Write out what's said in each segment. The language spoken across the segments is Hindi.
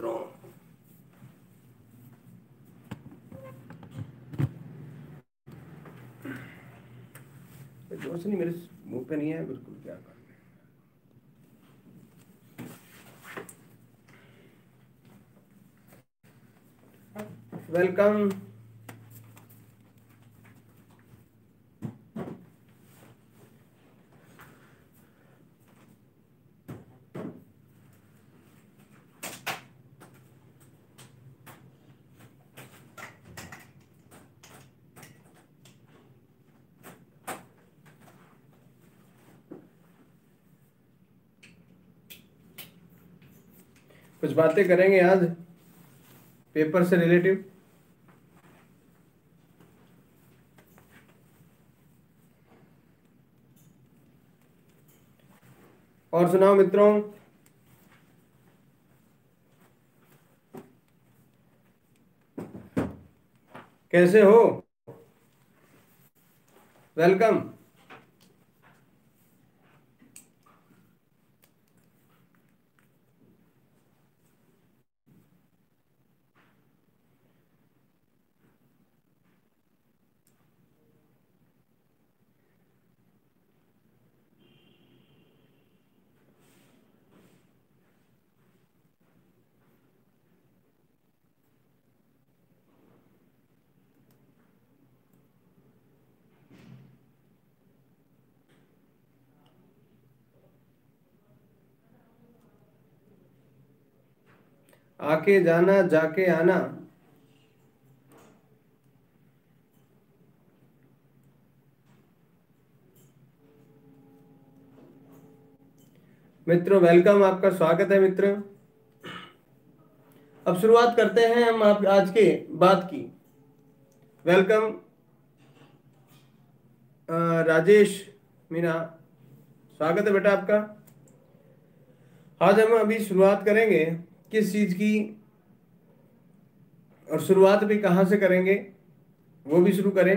मित्रों, रोशनी मेरे मुंह पे नहीं है बिल्कुल, क्या कर वेलकम। कुछ बातें करेंगे आज पेपर से रिलेटिव। और सुनाओ मित्रों, कैसे हो? वेलकम। आके जाना जाके आना, मित्रों वेलकम, आपका स्वागत है मित्र। अब शुरुआत करते हैं हम आप आज के बात की। वेलकम राजेश मीणा, स्वागत है बेटा आपका। आज हम अभी शुरुआत करेंगे किस चीज़ की, और शुरुआत भी कहाँ से करेंगे वो भी शुरू करें।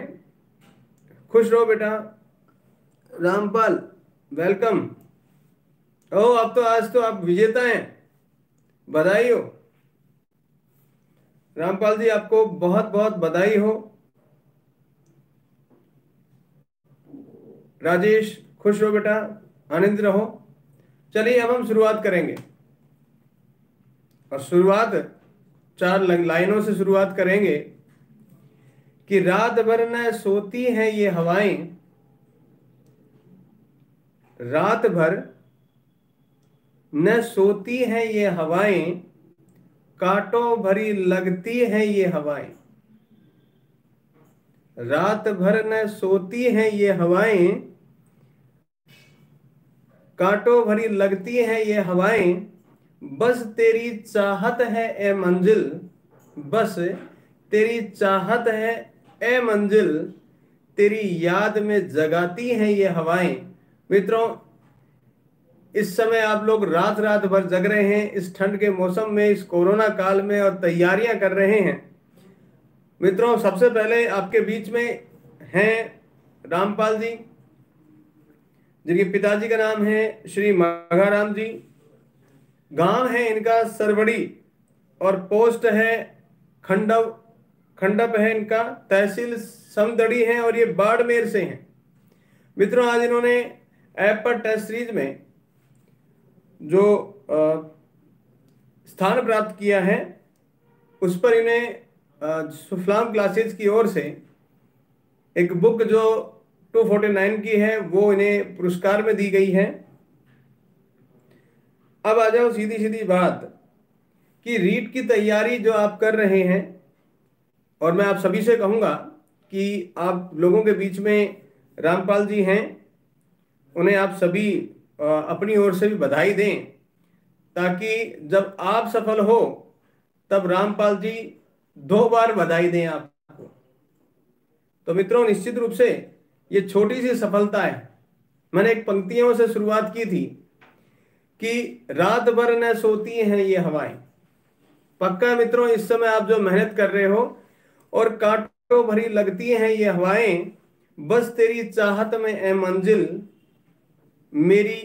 खुश रहो बेटा। रामपाल वेलकम। ओ आप तो आज तो आप विजेता हैं, बधाई हो रामपाल जी, आपको बहुत बहुत बधाई हो। राजेश खुश रहो बेटा, आनंद रहो। चलिए अब हम शुरुआत करेंगे, और शुरुआत चार लाइनों से शुरुआत करेंगे कि रात भर न सोती हैं ये हवाएं, रात भर न सोती हैं ये हवाएं, कांटों भरी लगती हैं ये हवाएं, रात भर न सोती हैं ये हवाएं, कांटों भरी लगती हैं ये हवाएं, बस तेरी चाहत है ए मंजिल, बस तेरी चाहत है ए मंजिल, तेरी याद में जगाती हैं ये हवाएं। मित्रों इस समय आप लोग रात रात भर जग रहे हैं इस ठंड के मौसम में, इस कोरोना काल में, और तैयारियां कर रहे हैं। मित्रों सबसे पहले आपके बीच में हैं रामपाल जी, जिनके पिताजी का नाम है श्री माघाराम जी, गांव है इनका सरवड़ी, और पोस्ट है खंडप है इनका, तहसील समदड़ी है, और ये बाड़मेर से हैं। मित्रों आज इन्होंने ऐप पर टेस्ट सीरीज में जो स्थान प्राप्त किया है उस पर इन्हें सुफलाम क्लासेस की ओर से एक बुक जो 249 की है वो इन्हें पुरस्कार में दी गई है। अब आ जाओ सीधी सीधी बात कि रीट की तैयारी जो आप कर रहे हैं, और मैं आप सभी से कहूँगा कि आप लोगों के बीच में रामपाल जी हैं, उन्हें आप सभी अपनी ओर से भी बधाई दें, ताकि जब आप सफल हो तब रामपाल जी 2 बार बधाई दें आपको। तो मित्रों निश्चित रूप से ये छोटी सी सफलता है। मैंने एक पंक्तियों से शुरुआत की थी कि रात भर न सोती हैं ये हवाएं, पक्का मित्रों इस समय आप जो मेहनत कर रहे हो, और कांटों भरी लगती हैं ये हवाएं, बस तेरी चाहत में ए मंजिल, मेरी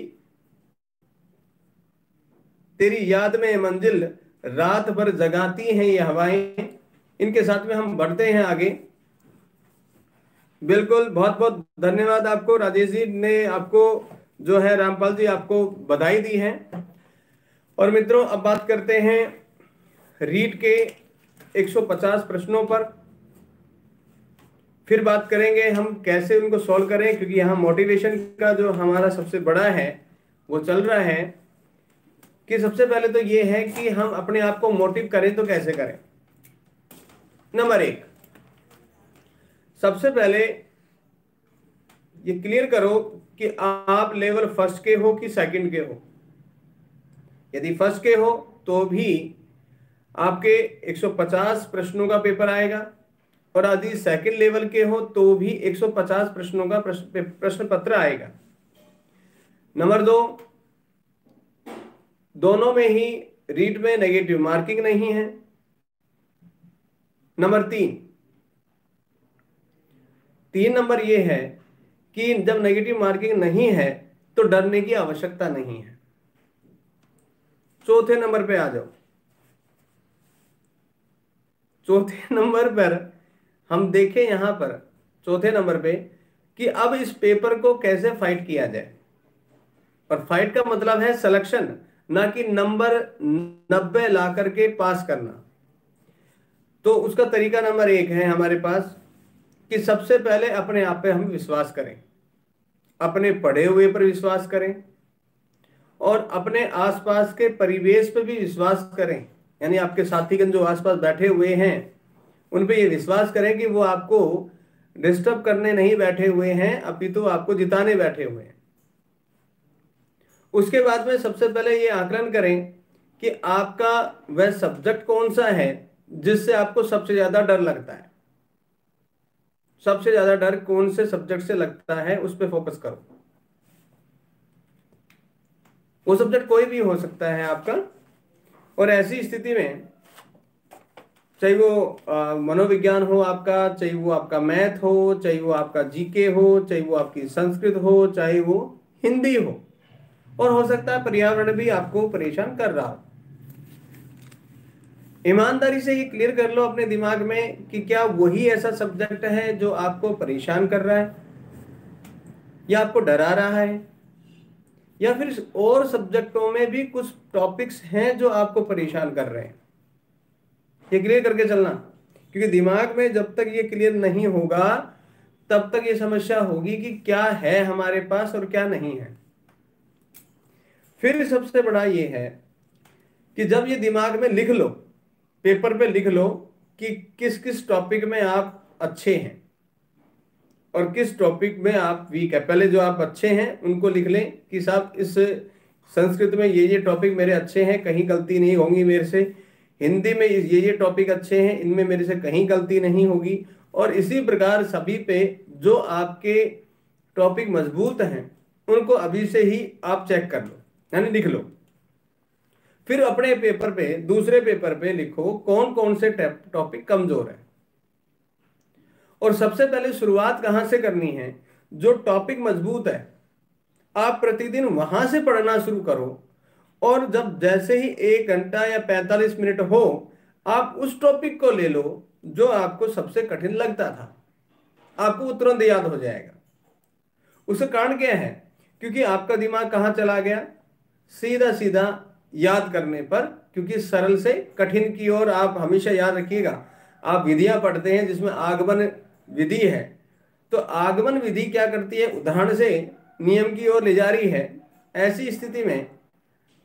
तेरी याद में ए मंजिल, रात भर जगाती हैं ये हवाएं। इनके साथ में हम बढ़ते हैं आगे। बिल्कुल, बहुत बहुत धन्यवाद आपको राजेश जी ने, आपको जो है रामपाल जी आपको बधाई दी है। और मित्रों अब बात करते हैं रीट के 150 प्रश्नों पर, फिर बात करेंगे हम कैसे उनको सॉल्व करें, क्योंकि यहाँ मोटिवेशन का जो हमारा सबसे बड़ा है वो चल रहा है कि सबसे पहले तो ये है कि हम अपने आप को मोटिव करें तो कैसे करें। नंबर 1, सबसे पहले ये क्लियर करो कि आप लेवल फर्स्ट के हो कि सेकंड के हो। यदि फर्स्ट के हो तो भी आपके 150 प्रश्नों का पेपर आएगा, और यदि सेकंड लेवल के हो तो भी 150 प्रश्नों का प्रश्न पत्र आएगा। नंबर 2, दोनों में ही रीट में नेगेटिव मार्किंग नहीं है। नंबर 3 नंबर ये है कि जब नेगेटिव मार्किंग नहीं है तो डरने की आवश्यकता नहीं है। चौथे नंबर पे आ जाओ। चौथे नंबर पर हम देखें यहां पर चौथे नंबर पे कि अब इस पेपर को कैसे फाइट किया जाए, और फाइट का मतलब है सिलेक्शन, ना कि नंबर 90 ला करके पास करना। तो उसका तरीका नंबर 1 है हमारे पास कि सबसे पहले अपने आप पे हम विश्वास करें, अपने पढ़े हुए पर विश्वास करें, और अपने आसपास के परिवेश पे भी विश्वास करें। यानी आपके साथीगण जो आसपास बैठे हुए हैं उन पे ये विश्वास करें कि वो आपको डिस्टर्ब करने नहीं बैठे हुए हैं, अभी तो आपको जिताने बैठे हुए हैं। उसके बाद में सबसे पहले ये आकलन करें कि आपका वह सब्जेक्ट कौन सा है जिससे आपको सबसे ज्यादा डर लगता है। सबसे ज्यादा डर कौन से सब्जेक्ट से लगता है उस पर फोकस करो। वो सब्जेक्ट कोई भी हो सकता है आपका, और ऐसी स्थिति में चाहे वो मनोविज्ञान हो आपका, चाहे वो आपका मैथ हो, चाहे वो आपका जीके हो, चाहे वो आपकी संस्कृत हो, चाहे वो हिंदी हो, और हो सकता है पर्यावरण भी आपको परेशान कर रहा हो। ईमानदारी से ये क्लियर कर लो अपने दिमाग में कि क्या वही ऐसा सब्जेक्ट है जो आपको परेशान कर रहा है, या आपको डरा रहा है, या फिर और सब्जेक्टों में भी कुछ टॉपिक्स हैं जो आपको परेशान कर रहे हैं। ये क्लियर करके चलना, क्योंकि दिमाग में जब तक ये क्लियर नहीं होगा तब तक ये समस्या होगी कि क्या है हमारे पास और क्या नहीं है। फिर सबसे बड़ा ये है कि जब ये दिमाग में लिख लो, पेपर पे लिख लो कि किस किस टॉपिक में आप अच्छे हैं और किस टॉपिक में आप वीक है। पहले जो आप अच्छे हैं उनको लिख लें कि साहब इस संस्कृत में ये टॉपिक मेरे अच्छे हैं, कहीं गलती नहीं होंगी मेरे से। हिंदी में ये टॉपिक अच्छे हैं, इनमें मेरे से कहीं गलती नहीं होगी। और इसी प्रकार सभी पे जो आपके टॉपिक मजबूत हैं उनको अभी से ही आप चेक कर लो, यानी लिख लो। फिर अपने पेपर पे, दूसरे पेपर पे लिखो कौन कौन से टॉपिक कमजोर है। और सबसे पहले शुरुआत कहां से करनी है? जो टॉपिक मजबूत है आप प्रतिदिन वहां से पढ़ना शुरू करो, और जब जैसे ही 1 घंटा या 45 मिनट हो आप उस टॉपिक को ले लो जो आपको सबसे कठिन लगता था, आपको तुरंत याद हो जाएगा। उसका कारण क्या है? क्योंकि आपका दिमाग कहां चला गया? सीधा सीधा याद करने पर, क्योंकि सरल से कठिन की ओर। आप हमेशा याद रखिएगा, आप विधियां पढ़ते हैं जिसमें आगमन विधि है, तो आगमन विधि क्या करती है? उदाहरण से नियम की ओर ले जा रही है। ऐसी स्थिति में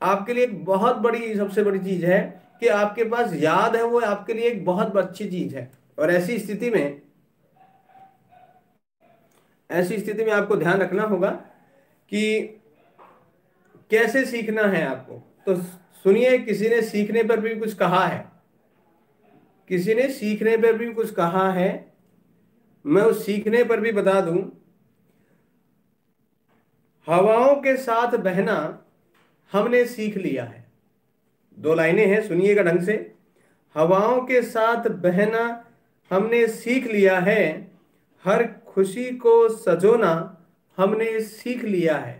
आपके लिए एक बहुत बड़ी, सबसे बड़ी चीज है कि आपके पास याद है, वो आपके लिए एक बहुत अच्छी चीज है। और ऐसी स्थिति में आपको ध्यान रखना होगा कि कैसे सीखना है आपको। तो सुनिए, किसी ने सीखने पर भी कुछ कहा है, किसी ने सीखने पर भी कुछ कहा है। मैं उस सीखने पर भी बता दूं, हवाओं के साथ बहना हमने सीख लिया है। 2 लाइनें हैं, सुनिएगा ढंग से। हवाओं के साथ बहना हमने सीख लिया है, हर खुशी को सजोना हमने सीख लिया है।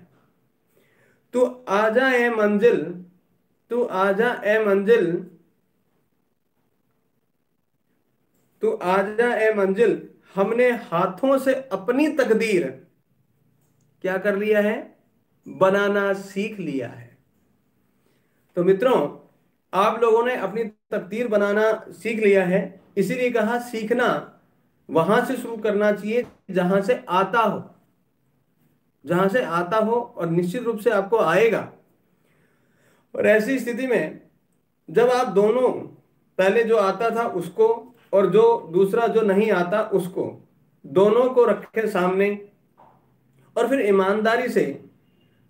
तू आजा ए मंजिल, तू आजा ए मंजिल, तू आजा ए मंजिल, हमने हाथों से अपनी तकदीर क्या कर लिया है, बनाना सीख लिया है। तो मित्रों आप लोगों ने अपनी तकदीर बनाना सीख लिया है, इसीलिए कहा सीखना वहां से शुरू करना चाहिए जहां से आता हो, जहां से आता हो, और निश्चित रूप से आपको आएगा। और ऐसी स्थिति में जब आप दोनों, पहले जो आता था उसको और जो दूसरा जो नहीं आता उसको, दोनों को रखें सामने और फिर ईमानदारी से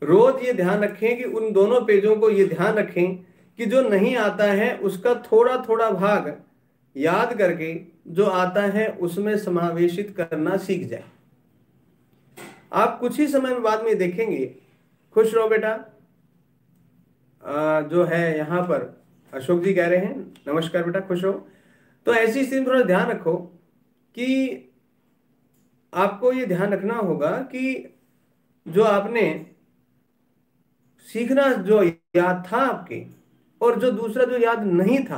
रोज ये ध्यान रखें कि उन दोनों पेजों को ये ध्यान रखें कि जो नहीं आता है उसका थोड़ा थोड़ा भाग याद करके जो आता है उसमें समावेशित करना सीख जाए। आप कुछ ही समय बाद में देखेंगे। खुश रहो बेटा। जो है यहाँ पर अशोक जी कह रहे हैं नमस्कार बेटा, खुश रहो। तो ऐसी स्थिति में थोड़ा ध्यान रखो कि आपको ये ध्यान रखना होगा कि जो आपने सीखना जो याद था आपके और जो दूसरा जो याद नहीं था,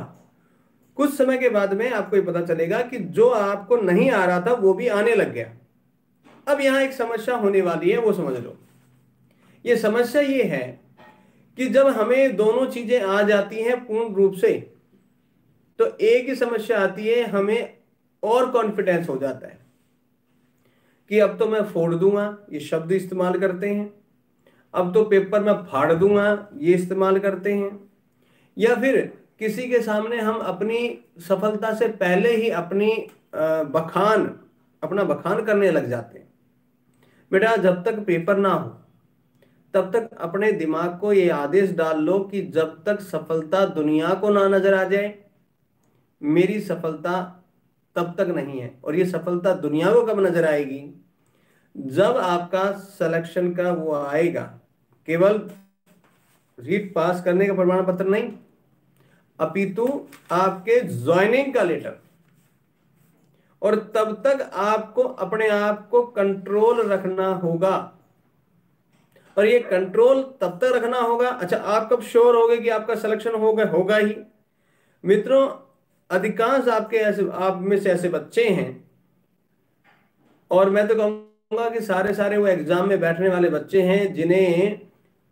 कुछ समय के बाद में आपको ये पता चलेगा कि जो आपको नहीं आ रहा था वो भी आने लग गया। अब यहाँ एक समस्या होने वाली है, वो समझ लो। ये समस्या ये है कि जब हमें दोनों चीजें आ जाती हैं पूर्ण रूप से तो एक ही समस्या आती है, हमें और कॉन्फिडेंस हो जाता है कि अब तो मैं फोड़ दूंगा, ये शब्द इस्तेमाल करते हैं, अब तो पेपर में फाड़ दूंगा, ये इस्तेमाल करते हैं, या फिर किसी के सामने हम अपनी सफलता से पहले ही अपना बखान करने लग जाते हैं। बेटा जब तक पेपर ना हो तब तक अपने दिमाग को ये आदेश डाल लो कि जब तक सफलता दुनिया को ना नजर आ जाए मेरी सफलता तब तक नहीं है। और ये सफलता दुनिया को कब नजर आएगी, जब आपका सिलेक्शन का वो आएगा, केवल रीट पास करने का प्रमाण पत्र नहीं अपितु आपके ज्वाइनिंग का लेटर। और तब तक आपको अपने आप को कंट्रोल रखना होगा, और ये कंट्रोल तब तक रखना होगा। अच्छा, आप कब श्योर होगे कि आपका सिलेक्शन होगा ही? मित्रों अधिकांश आपके ऐसे, आप में से ऐसे बच्चे हैं, और मैं तो कहूंगा कि सारे वो एग्जाम में बैठने वाले बच्चे हैं जिन्हें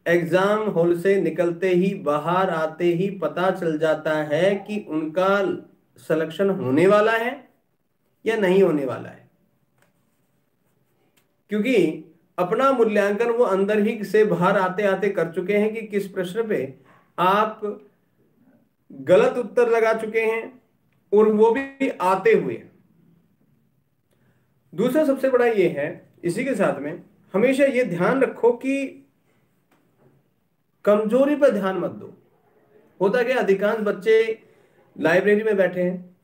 एग्जाम हॉल से निकलते ही, बाहर आते ही पता चल जाता है कि उनका सिलेक्शन होने वाला है या नहीं होने वाला है, क्योंकि अपना मूल्यांकन वो अंदर ही से बाहर आते आते कर चुके हैं कि किस प्रश्न पे आप गलत उत्तर लगा चुके हैं, और वो भी आते हुए। दूसरा सबसे बड़ा ये है, इसी के साथ में हमेशा ये ध्यान रखो कि कमजोरी पर ध्यान मत दो। होता क्या, अधिकांश बच्चे लाइब्रेरी में बैठे हैं,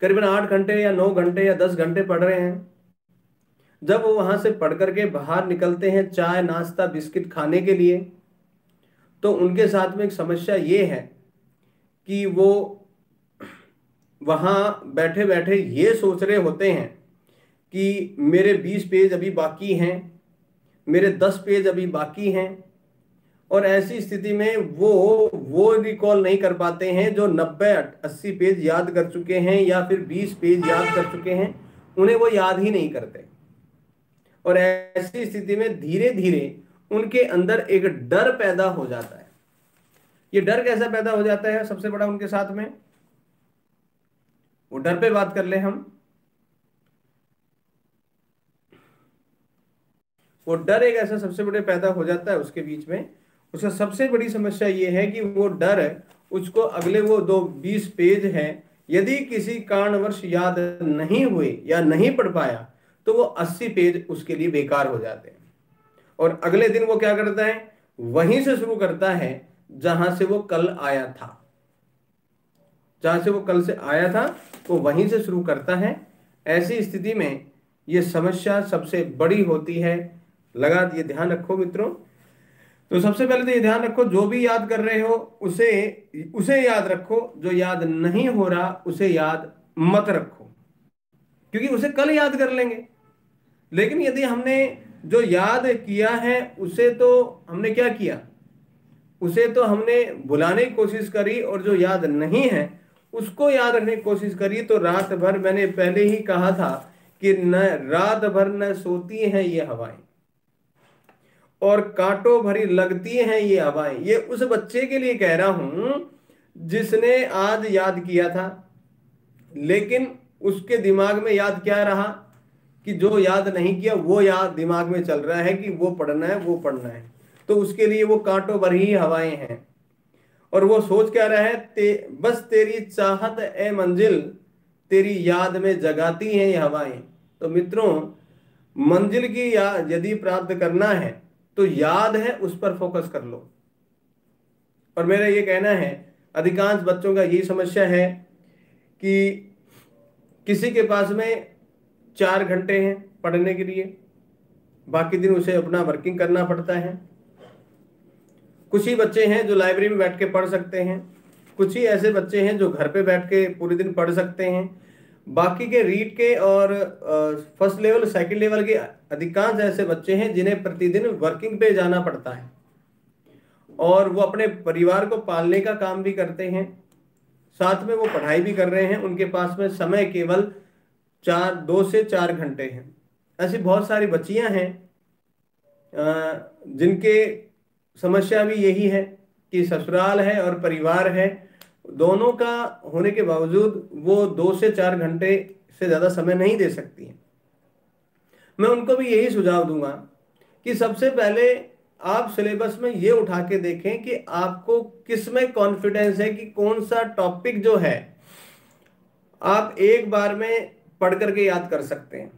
करीबन 8 घंटे या 9 घंटे या 10 घंटे पढ़ रहे हैं। जब वो वहां से पढ़ करके बाहर निकलते हैं चाय नाश्ता बिस्किट खाने के लिए, तो उनके साथ में एक समस्या ये है कि वो वहाँ बैठे बैठे ये सोच रहे होते हैं कि मेरे 20 पेज अभी बाकी हैं, मेरे 10 पेज अभी बाकी हैं, और ऐसी स्थिति में वो रिकॉल नहीं कर पाते हैं जो 90-80 पेज याद कर चुके हैं या फिर 20 पेज याद कर चुके हैं, उन्हें वो याद ही नहीं करते। और ऐसी स्थिति में धीरे धीरे उनके अंदर एक डर पैदा हो जाता है। ये डर कैसा पैदा हो जाता है, सबसे बड़ा उनके साथ में, वो डर पे बात कर ले हम, वो डर एक ऐसा सबसे बड़े पैदा हो जाता है उसके बीच में। उसका सबसे बड़ी समस्या ये है कि वो डर उसको अगले वो 20 पेज है, यदि किसी कारणवश याद नहीं हुए या नहीं पढ़ पाया तो वो 80 पेज उसके लिए बेकार हो जाते हैं। और अगले दिन वो क्या करता है, वहीं से शुरू करता है जहां से वो कल आया था, जहां से वो कल से आया था वो वहीं से शुरू करता है। ऐसी स्थिति में ये समस्या सबसे बड़ी होती है। लगा ये ध्यान रखो मित्रों। तो सबसे पहले तो ये ध्यान रखो जो भी याद कर रहे हो उसे याद रखो, जो याद नहीं हो रहा उसे याद मत रखो, क्योंकि उसे कल याद कर लेंगे। लेकिन यदि हमने जो याद किया है उसे तो हमने क्या किया, उसे तो हमने भुलाने की कोशिश करी, और जो याद नहीं है उसको याद रखने की कोशिश करिए। तो रात भर, मैंने पहले ही कहा था कि न रात भर न सोती हैं ये हवाएं और कांटों भरी लगती हैं ये हवाएं। ये उस बच्चे के लिए कह रहा हूं जिसने आज याद किया था, लेकिन उसके दिमाग में याद क्या रहा कि जो याद नहीं किया वो याद दिमाग में चल रहा है कि वो पढ़ना है वो पढ़ना है। तो उसके लिए वो कांटों भरी हवाएं हैं और वो सोच क्या रहा है, बस तेरी चाहत ए मंजिल तेरी याद में जगाती हैं ये हवाएं। तो मित्रों, मंजिल की याद यदि प्राप्त करना है तो याद है उस पर फोकस कर लो। और मेरा ये कहना है अधिकांश बच्चों का यही समस्या है कि किसी के पास में 4 घंटे हैं पढ़ने के लिए, बाकी दिन उसे अपना वर्किंग करना पड़ता है। कुछ ही बच्चे हैं जो लाइब्रेरी में बैठ के पढ़ सकते हैं, कुछ ही ऐसे बच्चे हैं जो घर पे बैठ के पूरे दिन पढ़ सकते हैं। बाकी के रीट के और फर्स्ट लेवल सेकंड लेवल के अधिकांश ऐसे बच्चे हैं जिन्हें प्रतिदिन वर्किंग पे जाना पड़ता है और वो अपने परिवार को पालने का काम भी करते हैं, साथ में वो पढ़ाई भी कर रहे हैं। उनके पास में समय केवल 2 से 4 घंटे हैं। ऐसी बहुत सारी बच्चियां हैं जिनके समस्या भी यही है कि ससुराल है और परिवार है, दोनों का होने के बावजूद वो 2 से 4 घंटे से ज़्यादा समय नहीं दे सकती हैं। मैं उनको भी यही सुझाव दूंगा कि सबसे पहले आप सिलेबस में ये उठा के देखें कि आपको किस में कॉन्फिडेंस है, कि कौन सा टॉपिक जो है आप एक बार में पढ़ करके याद कर सकते हैं।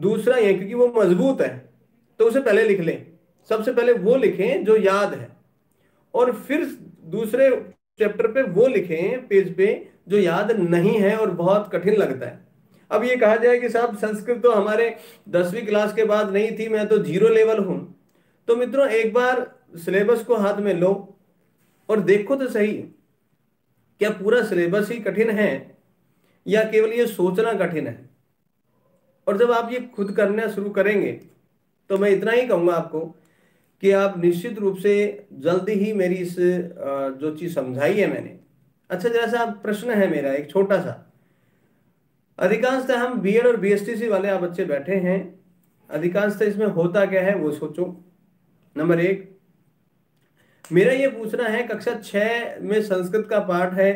दूसरा ये क्योंकि वो मजबूत है तो उसे पहले लिख लें, सबसे पहले वो लिखें जो याद है और फिर दूसरे चैप्टर पे वो लिखें पेज पे जो याद नहीं है और बहुत कठिन लगता है। अब ये कहा जाए कि साहब संस्कृत तो हमारे 10वीं क्लास के बाद नहीं थी, मैं तो 0 लेवल हूं। तो मित्रों, एक बार सिलेबस को हाथ में लो और देखो तो सही, क्या पूरा सिलेबस ही कठिन है या केवल ये सोचना कठिन है। और जब आप ये खुद करना शुरू करेंगे तो मैं इतना ही कहूँगा आपको कि आप निश्चित रूप से जल्दी ही मेरी इस जो चीज़ समझाई है मैंने। अच्छा, जैसा प्रश्न है मेरा एक छोटा सा, अधिकांशतः हम बीएड और बीएसटीसी वाले आप बच्चे बैठे हैं, अधिकांशतः इसमें होता क्या है वो सोचो। नंबर 1, मेरा ये पूछना है कक्षा 6 में संस्कृत का पाठ है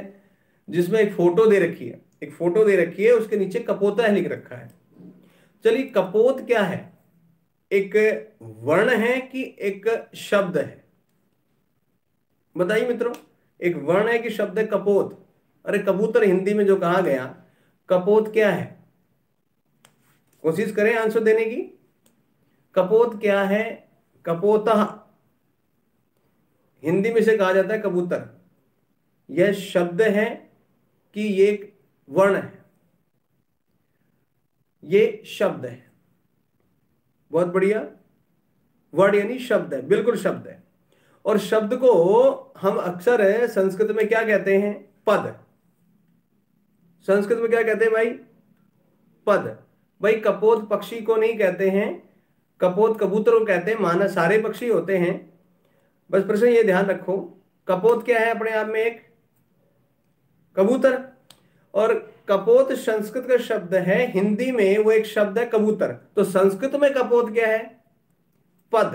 जिसमें एक फोटो दे रखी है, उसके नीचे कपोता है लिख रखा है। चलिए, कपोत क्या है? एक वर्ण है कि एक शब्द है? बताइए मित्रों, एक वर्ण है कि शब्द है कपोत? अरे कबूतर हिंदी में जो कहा गया, कपोत क्या है? कोशिश करें आंसर देने की। कपोत क्या है? कपोता हिंदी में से कहा जाता है कबूतर। यह शब्द है कि ये एक वर्ण है? ये शब्द है। बहुत बढ़िया, वर्ड यानी शब्द है, बिल्कुल शब्द है। और शब्द को हम अक्सर संस्कृत में क्या कहते हैं? पद। संस्कृत में क्या कहते हैं भाई? पद। भाई कपोत पक्षी को नहीं कहते हैं, कपोत कबूतर को कहते हैं, माना सारे पक्षी होते हैं। बस प्रश्न ये ध्यान रखो, कपोत क्या है? अपने आप में एक कबूतर। और कपोत संस्कृत का शब्द है, हिंदी में वो एक शब्द है कबूतर। तो संस्कृत में कपोत क्या है? पद।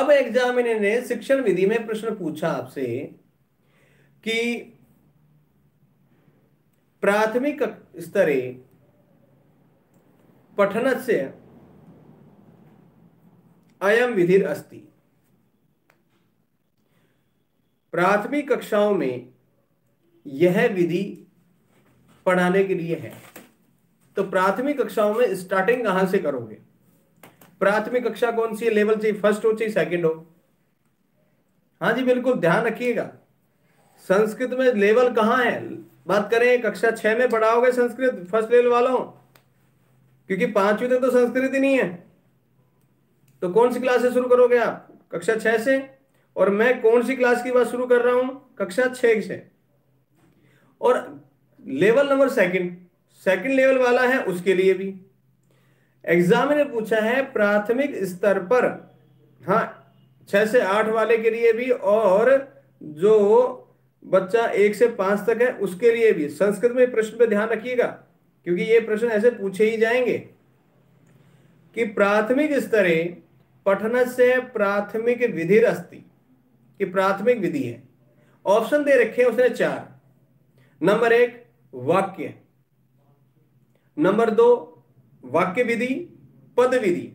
अब एग्जामिनर ने शिक्षण विधि में प्रश्न पूछा आपसे कि प्राथमिक स्तरे पठनस्य अयम विधिर अस्ति। प्राथमिक कक्षाओं में यह विधि पढ़ाने के लिए है। तो प्राथमिक कक्षाओं में स्टार्टिंग कहां से करोगे? प्राथमिक कक्षा कौन सी है? लेवल चाहिए, फर्स्ट हो चाहिए सेकंड हो? हाँ जी बिल्कुल, ध्यान रखिएगा। संस्कृत में लेवल कहाँ है? बात करें कक्षा 6 में पढ़ाओगे संस्कृत फर्स्ट लेवल वालों, क्योंकि 5वीं तक तो संस्कृत ही नहीं है। तो कौन सी क्लास से शुरू करोगे आप? कक्षा 6 से। और मैं कौन सी क्लास की बात शुरू कर रहा हूं? कक्षा 6 से। और लेवल नंबर सेकंड लेवल वाला है उसके लिए भी एग्जाम ने पूछा है प्राथमिक स्तर पर, हाँ 6 से 8 वाले के लिए भी और जो बच्चा 1 से 5 तक है उसके लिए भी संस्कृत में प्रश्न पे ध्यान रखिएगा, क्योंकि ये प्रश्न ऐसे पूछे ही जाएंगे कि प्राथमिक स्तरे पठनस्य प्राथमिक विधिर अस्ति, कि प्राथमिक विधि है। ऑप्शन दे रखे हैं उसने 4, नंबर 1 वाक्य, नंबर 2 वाक्य विधि पद विधि,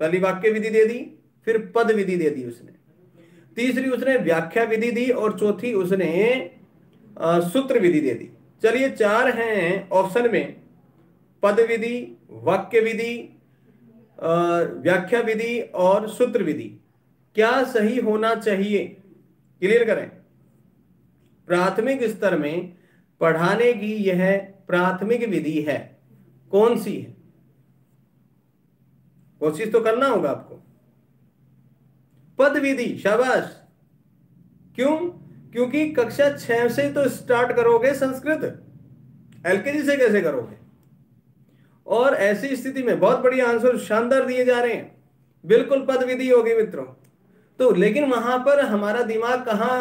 पहली वाक्य विधि दे दी फिर पद विधि दे दी उसने, तीसरी उसने व्याख्या विधि दी और चौथी उसने सूत्र विधि दे दी। चलिए 4 हैं ऑप्शन में, पद विधि, वाक्य विधि, व्याख्या विधि और सूत्र विधि। क्या सही होना चाहिए? क्लियर करें, प्राथमिक स्तर में पढ़ाने की यह प्राथमिक विधि है, कौन सी है? कोशिश तो करना होगा आपको। पद विधि, शाबाश। क्यों? क्योंकि कक्षा 6 से तो स्टार्ट करोगे संस्कृत, एलकेजी से कैसे करोगे? और ऐसी स्थिति में बहुत बढ़िया आंसर शानदार दिए जा रहे हैं, बिल्कुल पद विधि होगी मित्रों। तो लेकिन वहां पर हमारा दिमाग कहाँ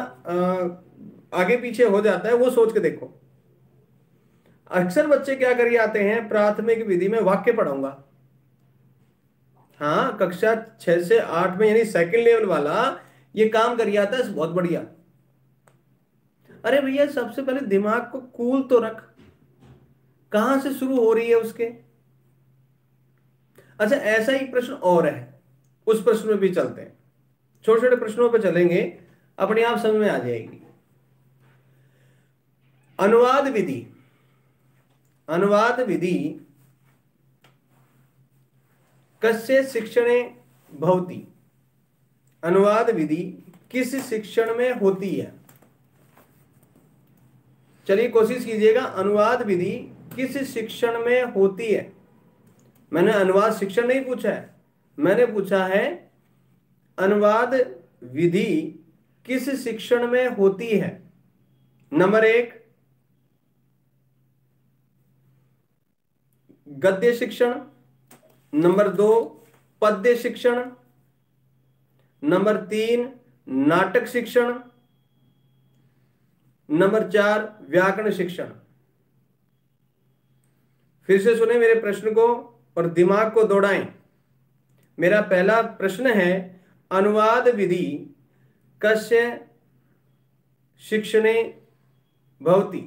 आगे पीछे हो जाता है, वो सोच के देखो। अक्सर बच्चे क्या कर आते हैं, प्राथमिक विधि में वाक्य पढ़ाऊंगा। हाँ, कक्षा 6 से 8 में यानी सेकंड लेवल वाला ये काम कर आता है, बहुत बढ़िया। अरे भैया सबसे पहले दिमाग को कूल तो रख, कहां से शुरू हो रही है उसके। अच्छा, ऐसा ही प्रश्न और है, उस प्रश्न में भी चलते हैं, छोटे छोटे प्रश्नों पर चलेंगे, अपने आप समझ में आ जाएगी। अनुवाद विधि, अनुवाद विधि कस्य शिक्षणे भवति, अनुवाद विधि किस शिक्षण में होती है? चलिए कोशिश कीजिएगा, अनुवाद विधि किस शिक्षण में होती है। मैंने अनुवाद शिक्षण नहीं पूछा है, मैंने पूछा है अनुवाद विधि किस शिक्षण में होती है। नंबर 1 गद्य शिक्षण, नंबर 2 पद्य शिक्षण, नंबर 3 नाटक शिक्षण, नंबर 4 व्याकरण शिक्षण। फिर से सुने मेरे प्रश्न को और दिमाग को दौड़ाएं। मेरा पहला प्रश्न है, अनुवाद विधि कस्य शिक्षणे भवति,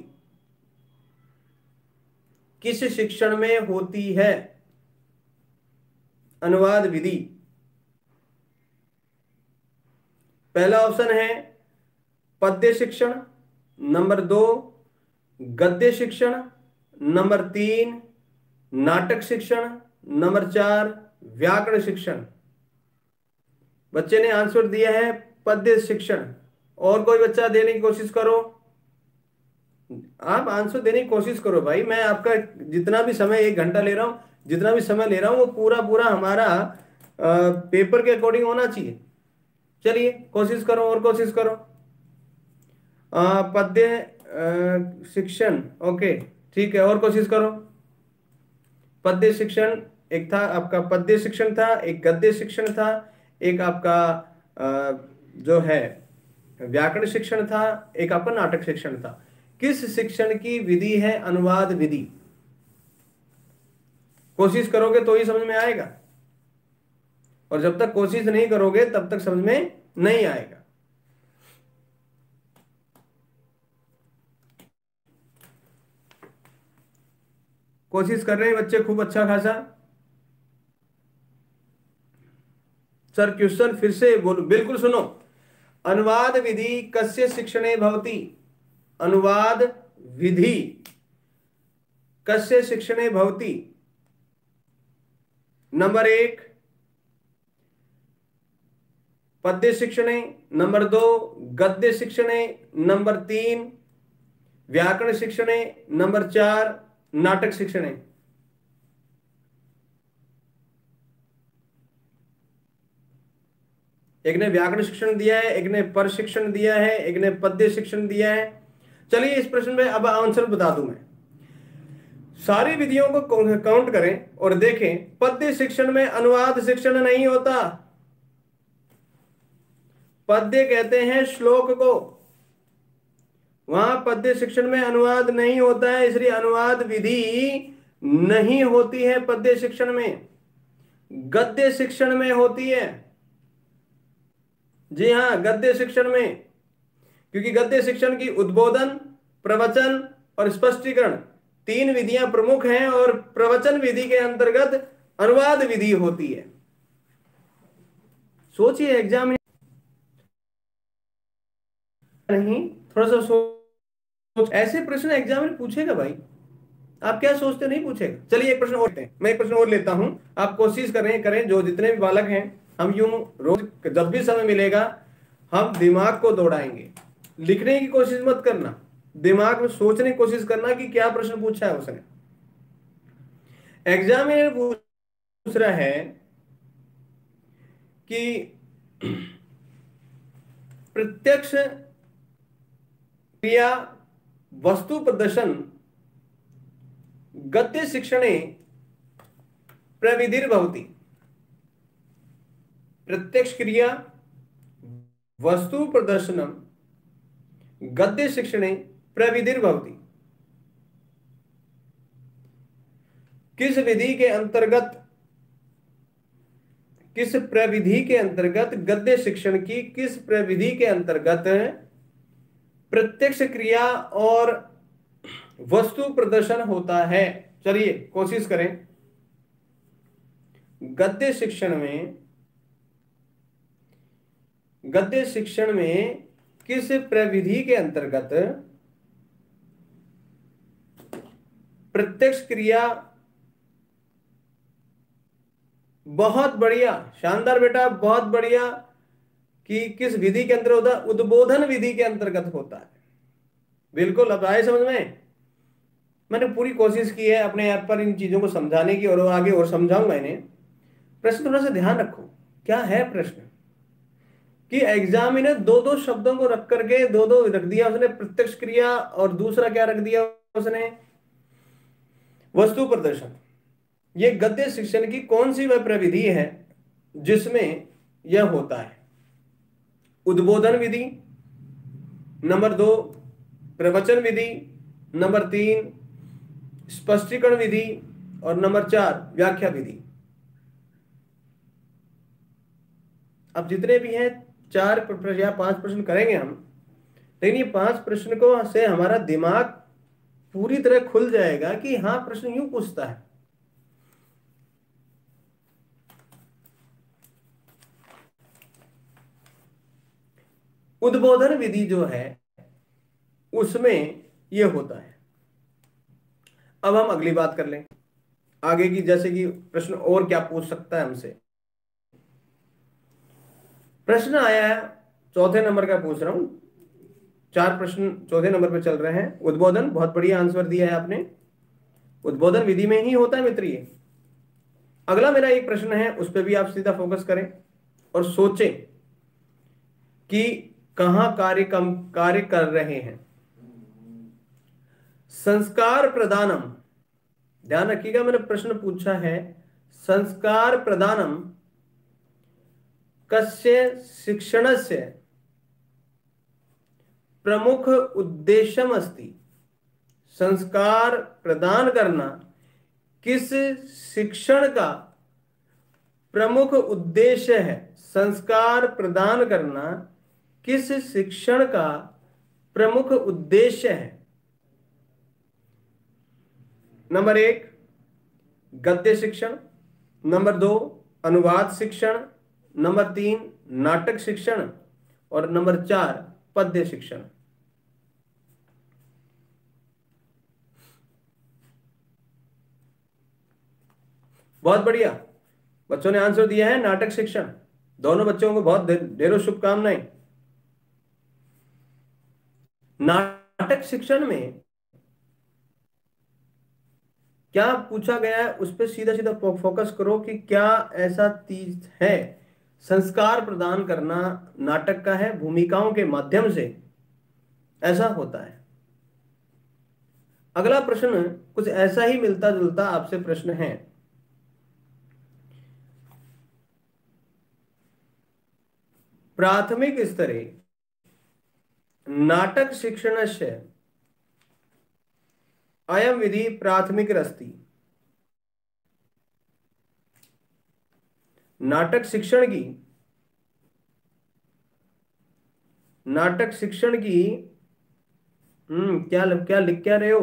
किस शिक्षण में होती है अनुवाद विधि? पहला ऑप्शन है पद्य शिक्षण, नंबर 2 गद्य शिक्षण, नंबर 3 नाटक शिक्षण, नंबर 4 व्याकरण शिक्षण। बच्चे ने आंसर दिया है पद्य शिक्षण, और कोई बच्चा देने की कोशिश करो, आप आंसर देने की कोशिश करो भाई। मैं आपका जितना भी समय, 1 घंटा ले रहा हूं, जितना भी समय ले रहा हूं, वो पूरा पूरा हमारा पेपर के अकॉर्डिंग होना चाहिए। चलिए कोशिश करो और कोशिश करो। पद्य शिक्षण, ओके ठीक है, और कोशिश करो। पद्य शिक्षण एक था आपका, पद्य शिक्षण था एक, गद्य शिक्षण था एक, आपका जो है व्याकरण शिक्षण था एक, आपका नाटक शिक्षण था। किस शिक्षण की विधि है अनुवाद विधि? कोशिश करोगे तो ही समझ में आएगा, और जब तक कोशिश नहीं करोगे तब तक समझ में नहीं आएगा। कोशिश कर रहे हैं बच्चे खूब अच्छा खासा। सर क्वेश्चन फिर से बोलो, बिल्कुल सुनो, अनुवाद विधि कस्य शिक्षणे भवति, अनुवाद विधि कस्य शिक्षणे भवति। नंबर 1 पद्य शिक्षणे, नंबर 2 गद्य शिक्षणे, नंबर 3 व्याकरण शिक्षणे, नंबर 4 नाटक शिक्षणे। एक ने व्याकरण शिक्षण दिया है, एक ने पर शिक्षण दिया है, एक ने पद्य शिक्षण दिया है। चलिए इस प्रश्न में अब आंसर बता दूं मैं। सारी विधियों को काउंट करें और देखें, पद्य शिक्षण में अनुवाद शिक्षण नहीं होता। पद्य कहते हैं श्लोक को, वहां पद्य शिक्षण में अनुवाद नहीं होता है, इसलिए अनुवाद विधि नहीं होती है। पद्य शिक्षण में गद्य शिक्षण में होती है। जी हाँ, गद्य शिक्षण में, क्योंकि गद्य शिक्षण की उद्बोधन, प्रवचन और स्पष्टीकरण तीन विधियां प्रमुख हैं और प्रवचन विधि के अंतर्गत अनुवाद विधि होती है। सोचिए एग्जाम नहीं, थोड़ा सा सोच, ऐसे प्रश्न एग्जाम में पूछेगा भाई, आप क्या सोचते नहीं पूछेगा। चलिए एक प्रश्न और लेते हैं, मैं एक प्रश्न और लेता हूं। आप कोशिश करें जो जितने भी बालक हैं, हम यूं रोज जब भी समय मिलेगा हम दिमाग को दौड़ाएंगे। लिखने की कोशिश मत करना, दिमाग में सोचने की कोशिश करना कि क्या प्रश्न पूछा है उसने। एग्जामिनर पूछ रहा है कि प्रत्यक्ष क्रिया वस्तु प्रदर्शन गद्य शिक्षणे प्रविधिर्भवति। प्रत्यक्ष क्रिया वस्तु प्रदर्शनम गद्य शिक्षणे प्रविधिर्भवति। किस विधि के अंतर्गत, किस प्रविधि के अंतर्गत, गद्य शिक्षण की किस प्रविधि के अंतर्गत प्रत्यक्ष क्रिया और वस्तु प्रदर्शन होता है। चलिए कोशिश करें। गद्य शिक्षण में, गद्य शिक्षण में किस प्रविधि के अंतर्गत प्रत्यक्ष क्रिया। बहुत बढ़िया, शानदार बेटा, बहुत बढ़िया। कि किस विधि के अंदर होता है? उद्बोधन विधि के अंतर्गत होता है। बिल्कुल, अब आए समझ में। मैंने पूरी कोशिश की है अपने ऐप पर इन चीजों को समझाने की और आगे और समझाऊंगा इन्हें। प्रश्न थोड़ा सा ध्यान रखो, क्या है प्रश्न कि एग्जामिनर दो दो शब्दों को रख करके दो दो रख दिया उसने, प्रत्यक्ष क्रिया और दूसरा क्या रख दिया उसने, वस्तु प्रदर्शन। ये गद्य शिक्षण की कौन सी वह प्रविधि है जिसमें यह होता है? उद्बोधन विधि नंबर 2, प्रवचन विधि नंबर 3, स्पष्टीकरण विधि और नंबर 4 व्याख्या विधि। अब जितने भी हैं 4 या 5 प्रश्न करेंगे हम, लेकिन ये 5 प्रश्न को से हमारा दिमाग पूरी तरह खुल जाएगा कि हाँ प्रश्न यूं पूछता है। उद्बोधन विधि जो है उसमें यह होता है। अब हम अगली बात कर लें आगे की, जैसे कि प्रश्न और क्या पूछ सकता है हमसे। प्रश्न आया है 4थे नंबर का, पूछ रहा हूं, 4 प्रश्न 4थे नंबर पर चल रहे हैं। उद्बोधन, बहुत बढ़िया आंसर दिया है आपने, उद्बोधन विधि में ही होता है मित्र ये। अगला मेरा एक प्रश्न है, उस पर भी आप सीधा फोकस करें और सोचें कि कहां कार्य कर रहे हैं। संस्कार प्रदानम, ध्यान रखिएगा मैंने प्रश्न पूछा है संस्कार प्रदानम कस्य शिक्षणस्य प्रमुख उद्देश्यम अस्ति। संस्कार प्रदान करना किस शिक्षण का प्रमुख उद्देश्य है? संस्कार प्रदान करना किस शिक्षण का प्रमुख उद्देश्य है? नंबर 1 गद्य शिक्षण, नंबर 2 अनुवाद शिक्षण, नंबर 3 नाटक शिक्षण और नंबर 4 पद्य शिक्षण। बहुत बढ़िया, बच्चों ने आंसर दिया है नाटक शिक्षण। दोनों बच्चों को बहुत ढेरों शुभकामनाएं। नाटक शिक्षण में क्या पूछा गया है उस पर सीधा सीधा फोकस करो कि क्या ऐसा चीज है। संस्कार प्रदान करना नाटक का है, भूमिकाओं के माध्यम से ऐसा होता है। अगला प्रश्न कुछ ऐसा ही मिलता जुलता आपसे प्रश्न है। प्राथमिक स्तरे नाटक शिक्षणस्य अयं विधि प्राथमिकरस्ति। नाटक शिक्षण की क्या लिख क्या रहे हो?